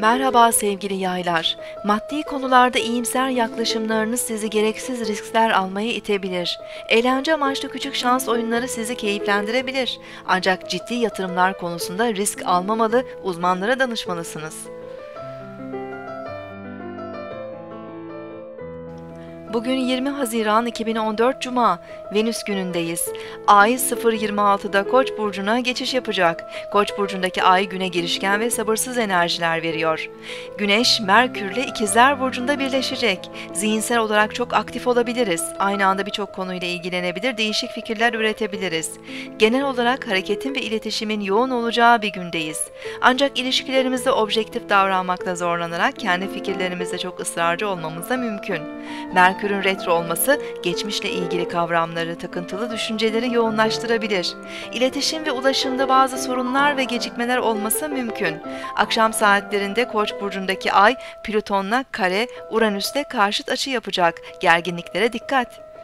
Merhaba sevgili yaylar, maddi konularda iyimser yaklaşımlarınız sizi gereksiz riskler almaya itebilir. Eğlence amaçlı küçük şans oyunları sizi keyiflendirebilir. Ancak ciddi yatırımlar konusunda risk almamalı, uzmanlara danışmalısınız. Bugün 20 Haziran 2014 Cuma, Venüs günündeyiz. Ay 0.26'da Koç burcuna geçiş yapacak. Koç burcundaki ay güne girişken ve sabırsız enerjiler veriyor. Güneş Merkürle İkizler burcunda birleşecek. Zihinsel olarak çok aktif olabiliriz. Aynı anda birçok konuyla ilgilenebilir, değişik fikirler üretebiliriz. Genel olarak hareketin ve iletişimin yoğun olacağı bir gündeyiz. Ancak ilişkilerimizde objektif davranmakla zorlanarak kendi fikirlerimizde çok ısrarcı olmamız da mümkün. Merkür'ün retro olması geçmişle ilgili kavramları, takıntılı düşünceleri yoğunlaştırabilir. İletişim ve ulaşımda bazı sorunlar ve gecikmeler olması mümkün. Akşam saatlerinde Koç burcundaki ay Plüton'la kare, Uranüs'le karşıt açı yapacak. Gerginliklere dikkat.